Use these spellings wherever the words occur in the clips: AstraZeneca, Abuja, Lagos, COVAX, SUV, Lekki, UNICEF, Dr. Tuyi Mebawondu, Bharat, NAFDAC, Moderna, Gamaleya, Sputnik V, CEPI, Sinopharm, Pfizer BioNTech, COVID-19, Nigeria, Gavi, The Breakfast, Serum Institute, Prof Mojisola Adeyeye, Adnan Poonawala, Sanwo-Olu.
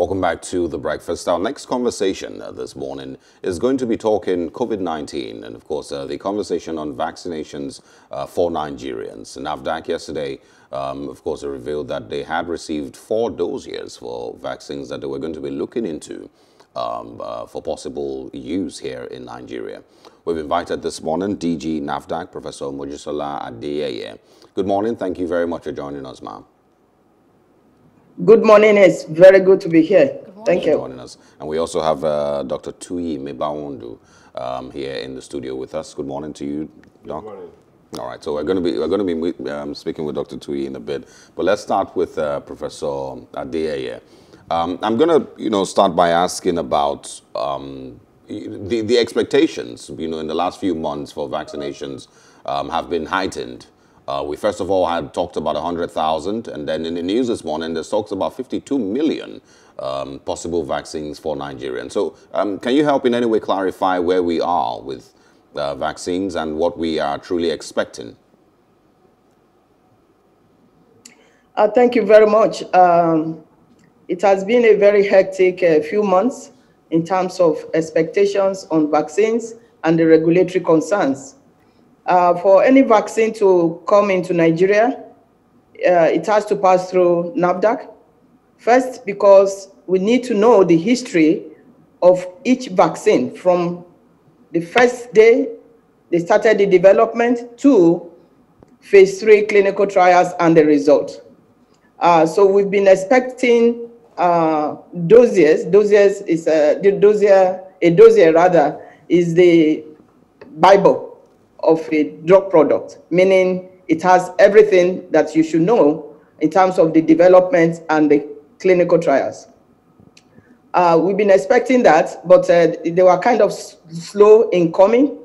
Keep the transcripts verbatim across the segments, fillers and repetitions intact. Welcome back to The Breakfast. Our next conversation uh, this morning is going to be talking COVID nineteen and, of course, uh, the conversation on vaccinations uh, for Nigerians. NAFDAC yesterday, um, of course, revealed that they had received four dossiers for vaccines that they were going to be looking into Um, uh, for possible use here in Nigeria. We've invited this morning D G NAFDAC, Professor Mojisola Adeyeye. Good morning. Thank you very much for joining us, ma'am. Good morning. It's very good to be here. Thank you for joining us. And we also have uh, Doctor Tuyi Mebawondu um, here in the studio with us. Good morning to you, Doc. Good morning. All right. So we're going to be we're going to be um, speaking with Doctor Tuyi in a bit, but let's start with uh, Professor Adeyeye. Um, I'm going to, you know, start by asking about um, the, the expectations, you know, in the last few months for vaccinations um, have been heightened. Uh, we first of all had talked about one hundred thousand, and then in the news this morning, there's talks about fifty-two million um, possible vaccines for Nigerians. So um, can you help in any way clarify where we are with uh, vaccines and what we are truly expecting? Uh, thank you very much. Um... It has been a very hectic uh, few months in terms of expectations on vaccines and the regulatory concerns. Uh, for any vaccine to come into Nigeria, uh, it has to pass through NAFDAC. First, because we need to know the history of each vaccine from the first day they started the development to phase three clinical trials and the result. Uh, so we've been expecting Uh, dossiers, dossiers is a, the dossier, a dossier rather, is the Bible of a drug product, meaning it has everything that you should know in terms of the development and the clinical trials. Uh, we've been expecting that, but uh, they were kind of slow in coming.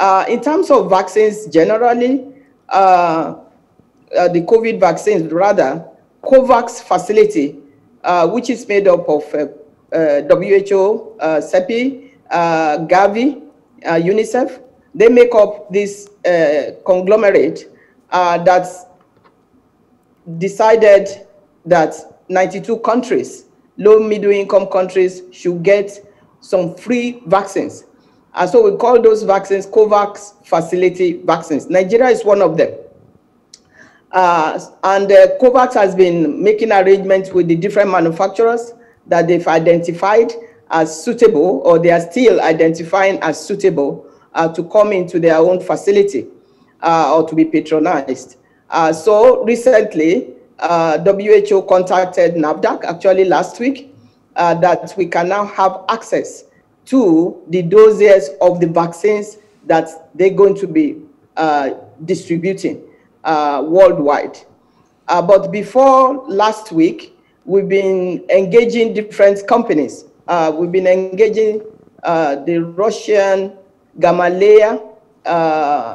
Uh, in terms of vaccines generally, uh, uh, the COVID vaccines rather, COVAX facility, Uh, which is made up of uh, uh, W H O, uh, CEPI, uh, Gavi, uh, UNICEF. They make up this uh, conglomerate uh, that's decided that ninety-two countries, low middle income countries, should get some free vaccines. And so we call those vaccines COVAX facility vaccines. Nigeria is one of them. Uh, and uh, COVAX has been making arrangements with the different manufacturers that they've identified as suitable, or they are still identifying as suitable uh, to come into their own facility uh, or to be patronized. Uh, so recently, uh, W H O contacted NAFDAC actually last week uh, that we can now have access to the doses of the vaccines that they're going to be uh, distributing Uh, worldwide. Uh, but before last week, we've been engaging different companies. Uh, we've been engaging uh, the Russian Gamaleya uh,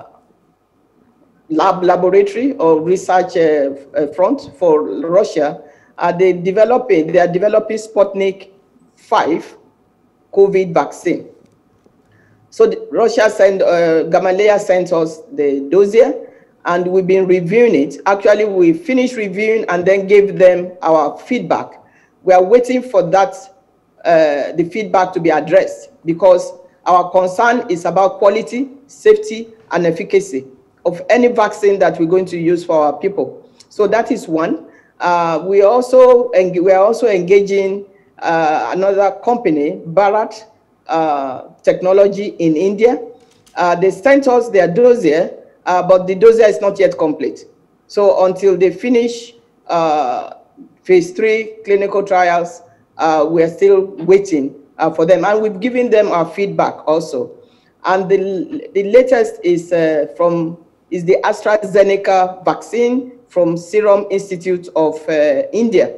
lab laboratory or research uh, front for Russia. Uh, they developing they are developing Sputnik V COVID vaccine. So the, Russia sent uh, Gamaleya sent us the dossier, and we've been reviewing it. Actually, we finished reviewing and then gave them our feedback. We are waiting for that, uh, the feedback to be addressed, because our concern is about quality, safety, and efficacy of any vaccine that we're going to use for our people. So that is one. Uh, we also we are also engaging uh, another company, Bharat uh, Technology in India. Uh, they sent us their dossier. Uh, but the dossier is not yet complete. So until they finish uh, phase three clinical trials, uh, we are still waiting uh, for them. And we've given them our feedback also. And the, the latest is, uh, from, is the AstraZeneca vaccine from Serum Institute of uh, India.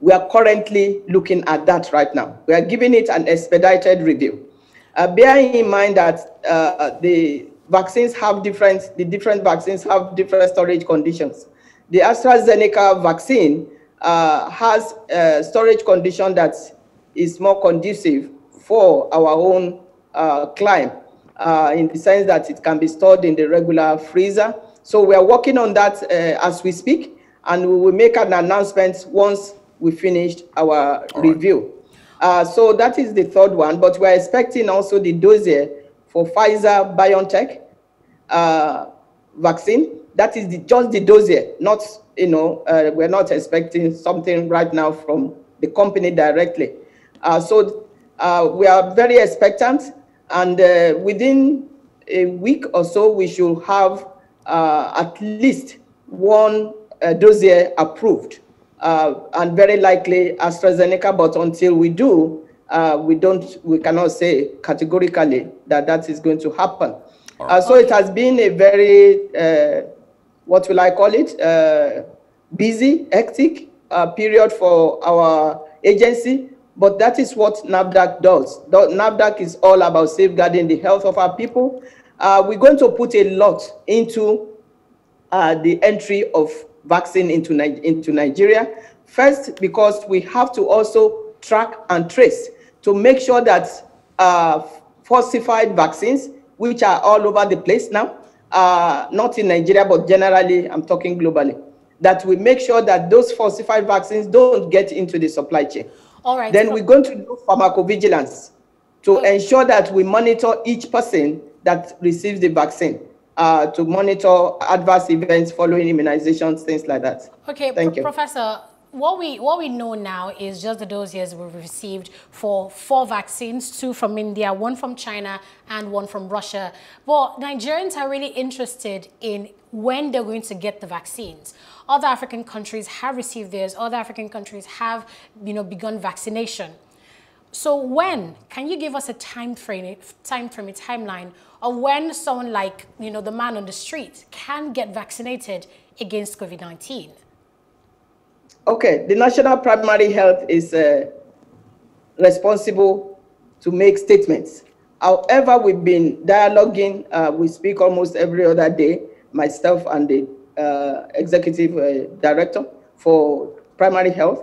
We are currently looking at that right now. We are giving it an expedited review. Uh, bearing in mind that uh, the Vaccines have different, the different vaccines have different storage conditions. The AstraZeneca vaccine uh, has a storage condition that is more conducive for our own uh, climate, uh, in the sense that it can be stored in the regular freezer. So we are working on that uh, as we speak, and we will make an announcement once we finished our All review. Right. Uh, so that is the third one, but we're expecting also the dossier for Pfizer BioNTech uh, vaccine. That is the, just the dossier, not, you know, uh, we're not expecting something right now from the company directly. Uh, so uh, we are very expectant, and uh, within a week or so, we should have uh, at least one uh, dossier approved, uh, and very likely AstraZeneca. But until we do, uh, we don't, we cannot say categorically that that is going to happen. Right. Uh, so it has been a very, uh, what will I call it, uh, busy, hectic uh, period for our agency. But that is what NAFDAC does. NAFDAC is all about safeguarding the health of our people. Uh, we're going to put a lot into uh, the entry of vaccine into, into Nigeria. First, because we have to also track and trace to make sure that uh, falsified vaccines, which are all over the place now, uh, not in Nigeria, but generally, I'm talking globally, that we make sure that those falsified vaccines don't get into the supply chain. All right. Then we're going to do pharmacovigilance to okay. ensure that we monitor each person that receives the vaccine, uh, to monitor adverse events following immunizations, things like that. Okay, Thank you. Professor, what we, what we know now is just the dossiers we've received for four vaccines, two from India, one from China, and one from Russia. But Nigerians are really interested in when they're going to get the vaccines. Other African countries have received theirs. Other African countries have, you know, begun vaccination. So when, can you give us a time frame, time frame, a timeline of when someone like, you know, the man on the street can get vaccinated against COVID nineteen? Okay, the National Primary Health is uh, responsible to make statements. However, we've been dialoguing, uh, we speak almost every other day, myself and the Uh, executive uh, director for primary health.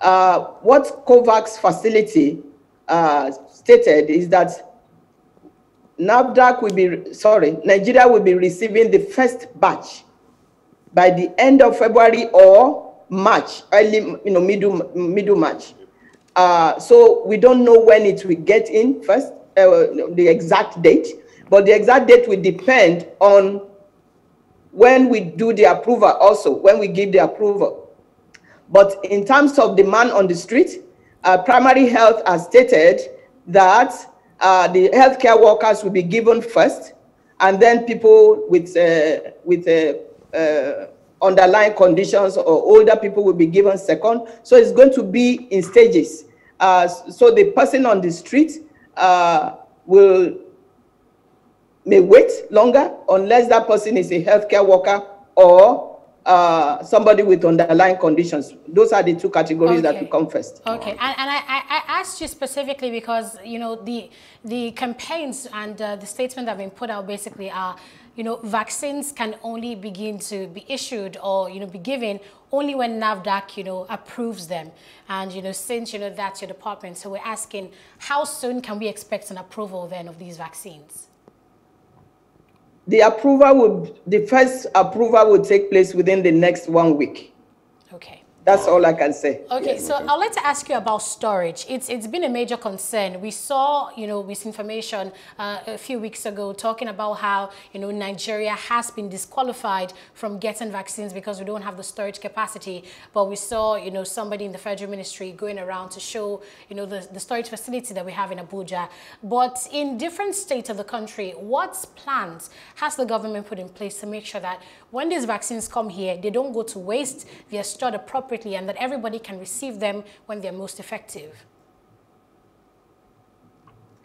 Uh, what COVAX facility uh, stated is that NAFDAC will be, sorry, Nigeria will be receiving the first batch by the end of February or March, early, you know, middle, middle March. Uh, so we don't know when it will get in first, uh, the exact date, but the exact date will depend on when we do the approval also, when we give the approval. But in terms of the man on the street, uh, primary health has stated that uh, the healthcare workers will be given first, and then people with, uh, with uh, uh, underlying conditions or older people will be given second. So it's going to be in stages. Uh, so the person on the street uh, will may wait longer unless that person is a healthcare worker or uh, somebody with underlying conditions. Those are the two categories okay. that we come first. Okay, and, and I, I asked you specifically because, you know, the, the campaigns and uh, the statements that have been put out basically are, you know, vaccines can only begin to be issued or, you know, be given only when NAFDAC, you know, approves them. And, you know, since, you know, that's your department, so we're asking how soon can we expect an approval then of these vaccines? The approval would, the first approval will take place within the next one week. Okay. That's all I can say. Okay, yes. So I'd like to ask you about storage. It's, it's been a major concern. We saw, you know, misinformation uh, a few weeks ago talking about how, you know, Nigeria has been disqualified from getting vaccines because we don't have the storage capacity. But we saw, you know, somebody in the federal ministry going around to show, you know, the, the storage facility that we have in Abuja. But in different states of the country, what plans has the government put in place to make sure that when these vaccines come here, they don't go to waste, they are stored appropriately, and that everybody can receive them when they're most effective?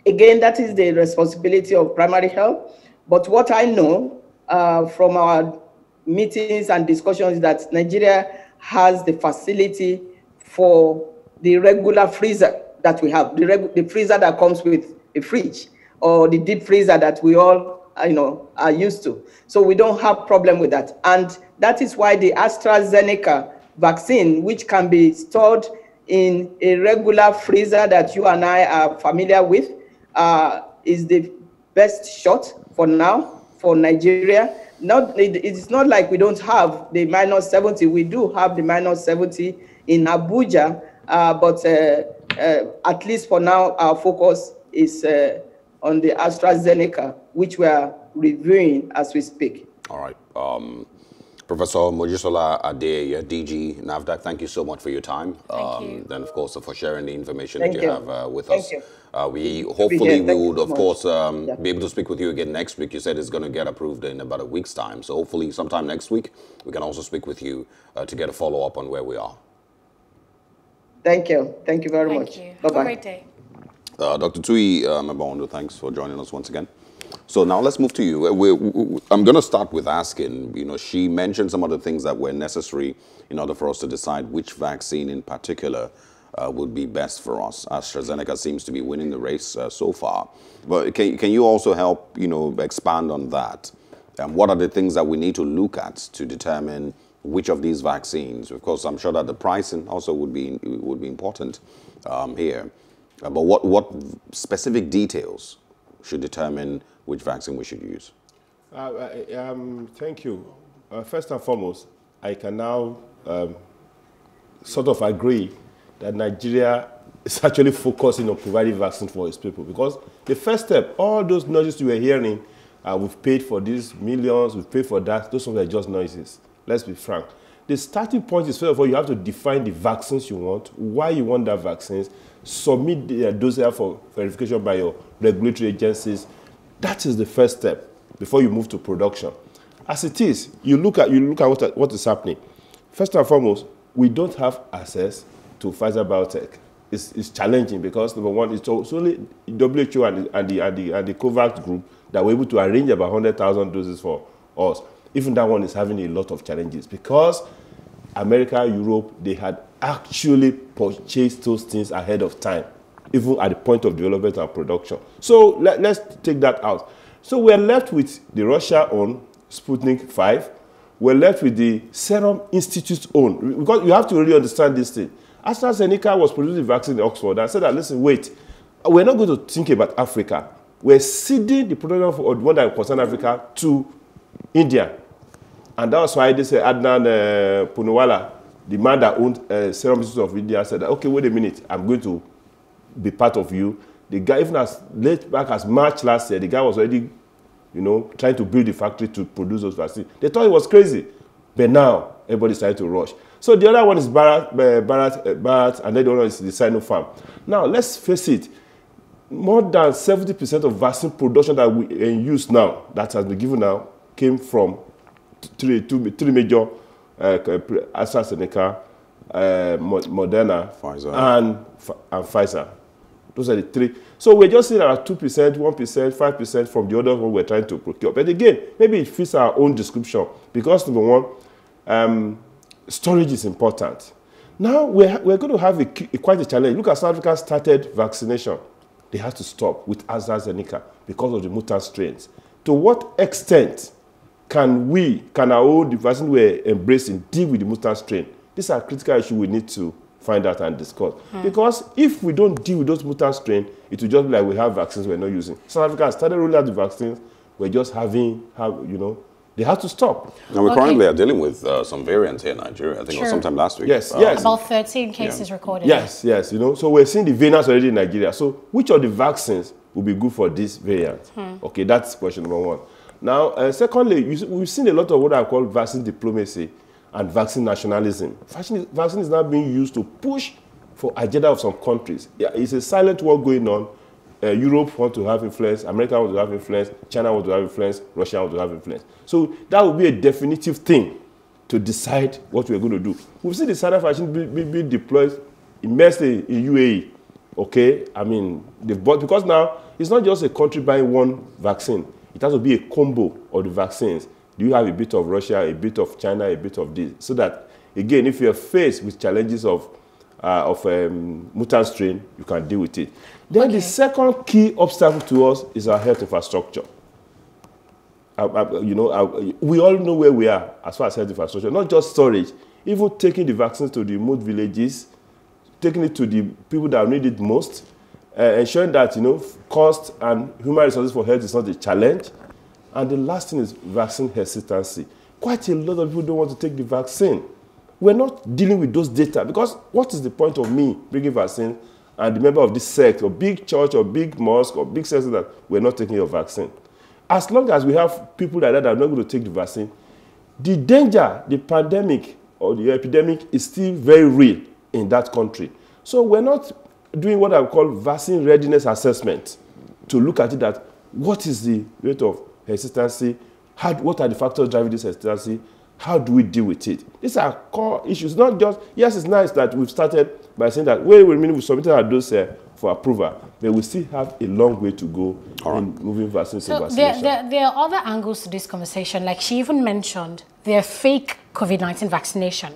Again, that is the responsibility of primary health. But what I know uh, from our meetings and discussions is that Nigeria has the facility for the regular freezer that we have, the, the freezer that comes with a fridge or the deep freezer that we all you know, are used to. So we don't have a problem with that. And that is why the AstraZeneca vaccine, which can be stored in a regular freezer that you and I are familiar with, uh, is the best shot for now for Nigeria. Not, it, it's not like we don't have the minus seventy. We do have the minus seventy in Abuja, uh, but uh, uh, at least for now, our focus is uh, on the AstraZeneca, which we are reviewing as we speak. All right. Um, Professor Mojisola Adeyeye, D G NAFDAC, thank you so much for your time. Thank um, and of course, uh, for sharing the information thank that you, you. have uh, with thank us. You. Uh, we hopefully we would, of course, um, yeah. be able to speak with you again next week. You said it's going to get approved in about a week's time. So hopefully sometime next week, we can also speak with you uh, to get a follow-up on where we are. Thank you. Thank you very Thank much. You. Bye-bye. Have a great day. Uh, Doctor Tuyi uh, Mebawondu, thanks for joining us once again. So now let's move to you. We're, we're, I'm going to start with asking, you know, she mentioned some of the things that were necessary in order for us to decide which vaccine in particular Uh, would be best for us. AstraZeneca seems to be winning the race uh, so far. But can, can you also help, you know, expand on that? Um, what are the things that we need to look at to determine which of these vaccines? Of course, I'm sure that the pricing also would be, would be important um, here. Uh, but what, what specific details should determine which vaccine we should use? Uh, um, thank you. Uh, first and foremost, I can now um, sort of agree that Nigeria is actually focusing on providing vaccines for its people, because the first step, all those noises you were hearing, uh, we've paid for these millions, we've paid for that, those are just noises. Let's be frank. The starting point is, first of all, you have to define the vaccines you want, why you want that vaccines, submit the, uh, those for verification by your regulatory agencies. That is the first step before you move to production. As it is, you look at, you look at what, what is happening. First and foremost, we don't have access to Pfizer BioNTech. It's, it's challenging because, number one, it's only W H O and, and, the, and, the, and the COVAX group that were able to arrange about one hundred thousand doses for us. Even that one is having a lot of challenges because America, Europe, they had actually purchased those things ahead of time, even at the point of development and production. So let, let's take that out. So we're left with the Russia own Sputnik five. We're left with the Serum Institute's own. Because you have to really understand this thing. AstraZeneca was producing the vaccine in Oxford and said that, listen, wait, we're not going to think about Africa. We're ceding the production of the one that concerns Africa to India. And that's why they said Adnan uh, Poonawala, the man that owned uh, Serum Institute of India, said that, okay, wait a minute, I'm going to be part of you. The guy, even as late back as March last year, the guy was already, you know, trying to build the factory to produce those vaccines. They thought it was crazy, but now everybody's trying to rush. So the other one is Bharat, Bharat, Bharat, and then the other one is the Sinopharm. Now, let's face it, more than seventy percent of vaccine production that we use now, that has been given now, came from three, two, three major uh, AstraZeneca, uh, Moderna, Pfizer. And, and Pfizer. Those are the three. So we're just seeing our two percent, one percent, five percent from the other one we're trying to procure. But again, maybe it fits our own description because, number one, um, storage is important. Now, we're, we're going to have a, a, quite a challenge. Look at South Africa started vaccination. They had to stop with AstraZeneca because of the mutant strains. To what extent can we, can our own vaccine we're embracing deal with the mutant strain? These are critical issues we need to find out and discuss. Hmm. Because if we don't deal with those mutant strains, it will just be like we have vaccines we're not using. South Africa started rolling out the vaccines. We're just having, have, you know, they have to stop. Now, we okay. currently are dealing with uh, some variants here in Nigeria. I think sure. it was sometime last week. Yes, um, yes. About thirteen cases yeah. recorded. Yes, yes. You know, so we're seeing the variants already in Nigeria. So which of the vaccines will be good for this variant? Hmm. Okay, that's question number one. Now, uh, secondly, you, we've seen a lot of what I call vaccine diplomacy and vaccine nationalism. Vaccine, vaccine is now being used to push for agenda of some countries. Yeah, it's a silent war going on. Uh, Europe wants to have influence, America wants to have influence, China wants to have influence, Russia wants to have influence. So that will be a definitive thing to decide what we're going to do. We've seen the South African being be, be deployed immensely in U A E. Okay, I mean, they've bought, because now it's not just a country buying one vaccine, it has to be a combo of the vaccines. Do you have a bit of Russia, a bit of China, a bit of this? So that, again, if you're faced with challenges of Uh, of um, mutant strain, you can deal with it. Then okay. the second key obstacle to us is our health infrastructure. Uh, uh, you know, uh, we all know where we are as far as health infrastructure, not just storage, even taking the vaccines to the remote villages, taking it to the people that need it most, uh, ensuring that, you know, cost and human resources for health is not a challenge. And the last thing is vaccine hesitancy. Quite a lot of people don't want to take the vaccine. We're not dealing with those data, because what is the point of me bringing vaccine and the member of this sect or big church or big mosque or big sect that we're not taking your vaccine? As long as we have people like that that are not going to take the vaccine, the danger, the pandemic or the epidemic is still very real in that country. So we're not doing what I call vaccine readiness assessment to look at it that what is the rate of hesitancy, how, what are the factors driving this hesitancy, how do we deal with it? These are core issues, not just, yes, it's nice that we've started by saying that, wait, wait a minute, we submitted our dose here for approval, but we still have a long way to go right. in moving vaccines so to vaccination. There, there, there are other angles to this conversation. Like she even mentioned, there are fake COVID nineteen vaccination.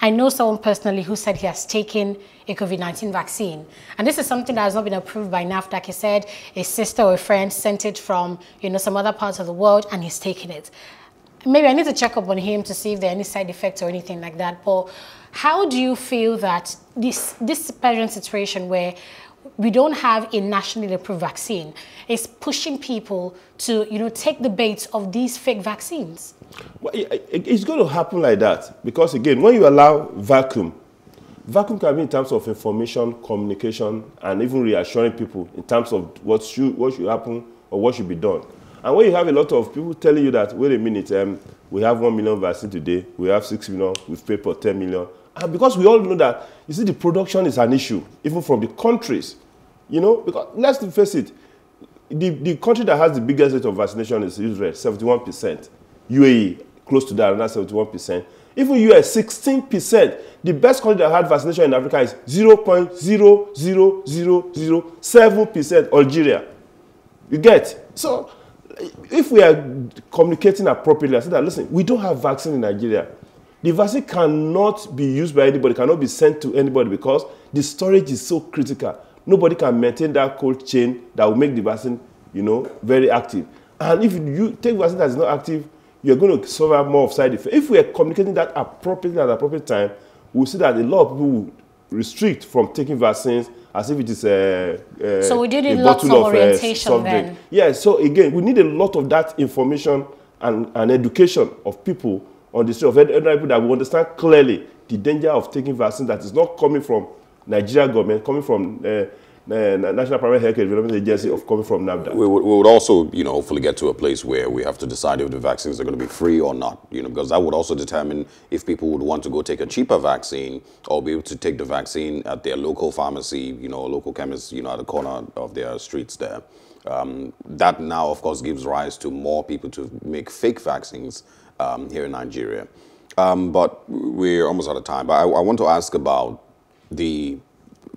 I know someone personally who said he has taken a COVID nineteen vaccine. And this is something that has not been approved by NAFDAC. He said a sister or a friend sent it from, you know, some other parts of the world, and he's taken it. Maybe I need to check up on him to see if there are any side effects or anything like that. But how do you feel that this, this present situation where we don't have a nationally approved vaccine is pushing people to, you know, take the bait of these fake vaccines? Well, it's going to happen like that because, again, when you allow vacuum, vacuum can be in terms of information, communication, and even reassuring people in terms of what should, what should happen or what should be done. And when you have a lot of people telling you that, wait a minute, um, we have one million vaccines today, we have six million, we've paid for ten million. And because we all know that, you see, the production is an issue, even from the countries. You know, because let's face it, the, the country that has the biggest rate of vaccination is Israel, seventy-one percent. U A E, close to that, another seventy-one percent. Even U S, sixteen percent. The best country that had vaccination in Africa is zero point zero zero zero zero seven percent, Algeria. You get? So, if we are communicating appropriately, I said that, listen, we don't have vaccine in Nigeria. The vaccine cannot be used by anybody, cannot be sent to anybody because the storage is so critical. Nobody can maintain that cold chain that will make the vaccine, you know, very active. And if you take vaccine that is not active, you're going to suffer more of side effects. If we are communicating that appropriately at the appropriate time, we'll see that a lot of people will restrict from taking vaccines as if it is a, a So we did a lots of orientation of, uh, then. Yeah, so again, we need a lot of that information and, and education of people on the street, of elderly people, that we understand clearly the danger of taking vaccines that is not coming from Nigeria government, coming from uh, uh, National Primary Health Care Development Agency, of coming from NAFDAC. We, we would also, you know, hopefully get to a place where we have to decide if the vaccines are going to be free or not, you know, because that would also determine if people would want to go take a cheaper vaccine or be able to take the vaccine at their local pharmacy, you know, local chemist, you know, at the corner of their streets there. Um, that now, of course, gives rise to more people to make fake vaccines Um, here in Nigeria. Um, but we're almost out of time. But I, I want to ask about the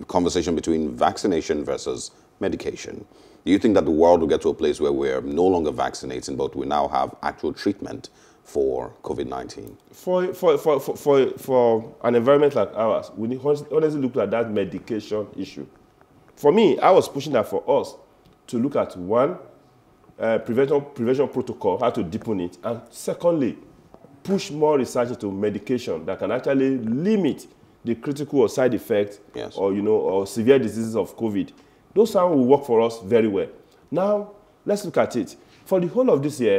conversation between vaccination versus medication. Do you think that the world will get to a place where we're no longer vaccinating, but we now have actual treatment for COVID nineteen? For, for, for, for, for, for an environment like ours, we need honestly look at that medication issue. For me, I was pushing that for us to look at one, Uh, prevention, prevention protocol, how to deepen it, and secondly, push more research into medication that can actually limit the critical or side effects, yes, or, you know, or severe diseases of COVID. Those sounds will work for us very well. Now, let's look at it. For the whole of this year,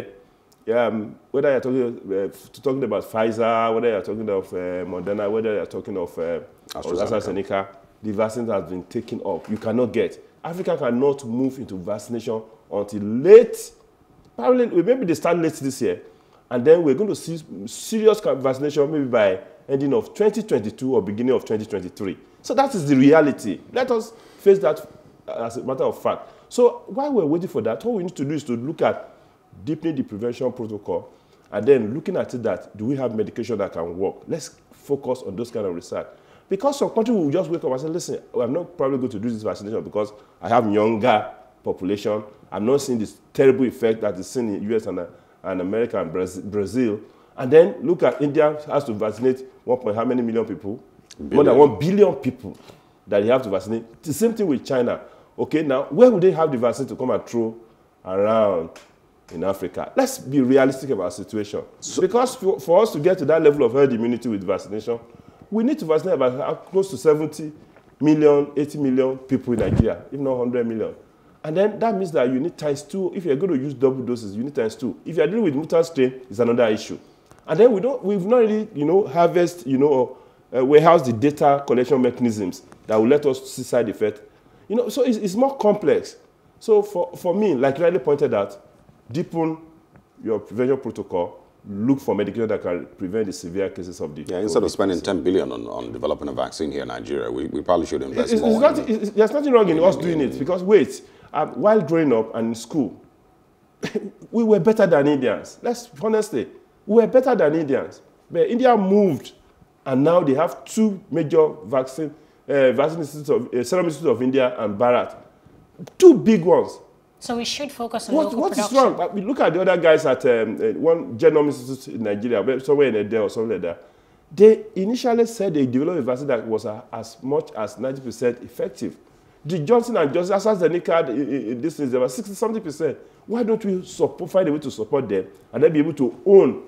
um, whether you're talking, uh, talking about Pfizer, whether you're talking of uh, Moderna, whether you're talking of uh, AstraZeneca. AstraZeneca, the vaccines have been taken up. You cannot get. Africa cannot move into vaccination until late, probably maybe they start late this year, and then we're going to see serious vaccination maybe by ending of twenty twenty-two or beginning of twenty twenty-three. So that is the reality. Let us face that as a matter of fact. So while we're waiting for that, what we need to do is to look at deepening the prevention protocol, and then looking at it that, do we have medication that can work? Let's focus on those kind of research. Because some countries will just wake up and say, listen, I'm not probably going to do this vaccination because I have younger population. I'm not seeing this terrible effect that is seen in the U S and, uh, and America and Brazil. And then look at India has to vaccinate one point how many million people? Billion. More than one billion people that they have to vaccinate. The same thing with China. Okay, now where would they have the vaccine to come and throw around in Africa? Let's be realistic about the situation. So, because for, for us to get to that level of herd immunity with vaccination, we need to vaccinate about close to seventy million, eighty million people in Nigeria, if not one hundred million. And then that means that you need times two. If you're going to use double doses, you need times two. If you're dealing with mutant strain, it's another issue. And then we don't, we've not really, you know, harvest, you know, uh, warehouse the data collection mechanisms that will let us see side effect. You know, so it's, it's more complex. So for, for me, like rightly pointed out, deepen your prevention protocol, look for medication that can prevent the severe cases of the Yeah, instead of spending ten billion dollars on, on developing a vaccine here in Nigeria, we, we probably should invest it's, more. It's not, it's, there's nothing wrong in, in us doing in, it, because wait, uh, while growing up and in school, we were better than Indians. Let's honestly, we were better than Indians. But India moved, and now they have two major vaccine, uh, vaccine institutes, of, uh, Serum Institute of India and Bharat. Two big ones. So we should focus on what, local what production. What is wrong? I mean, look at the other guys at um, uh, one genome institute in Nigeria, somewhere in Ede or something like that. They initially said they developed a vaccine that was uh, as much as ninety percent effective. The Johnson and Johnson, AstraZeneca, this is about sixty something percent. Why don't we support, find a way to support them and then be able to own,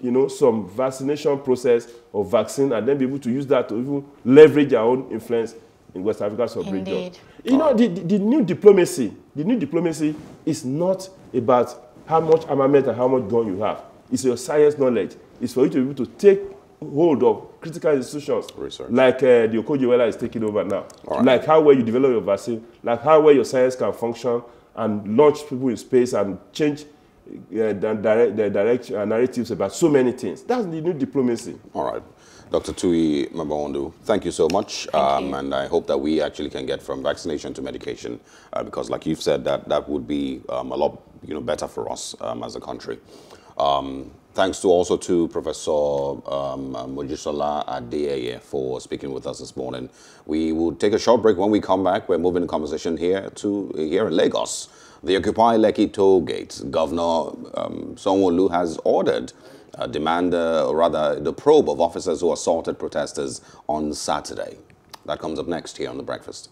you know, some vaccination process or vaccine, and then be able to use that to even leverage our own influence in West Africa sub-region. You know, the, the new diplomacy, the new diplomacy is not about how much armament and how much gun you have. It's your science knowledge. It's for you to be able to take hold of critical institutions, research, like uh, the Okojiwela is taking over now. Right. Like how well you develop your vaccine, like how well your science can function and launch people in space and change uh, the direct, the direct uh, narratives about so many things. That's the new diplomacy. All right. Doctor Tuyi Mebawondu, thank you so much. Um, you. And I hope that we actually can get from vaccination to medication, uh, because like you've said, that, that would be um, a lot you know, better for us um, as a country. Um, thanks to also to Professor um, Mojisola Adeyeye for speaking with us this morning. We will take a short break. When we come back, we're moving the conversation here to here in Lagos. The Occupy Lekki toll gate. Governor um, Sanwo-Olu has ordered Uh, demand, uh, or rather, the probe of officers who assaulted protesters on Saturday. That comes up next here on The Breakfast.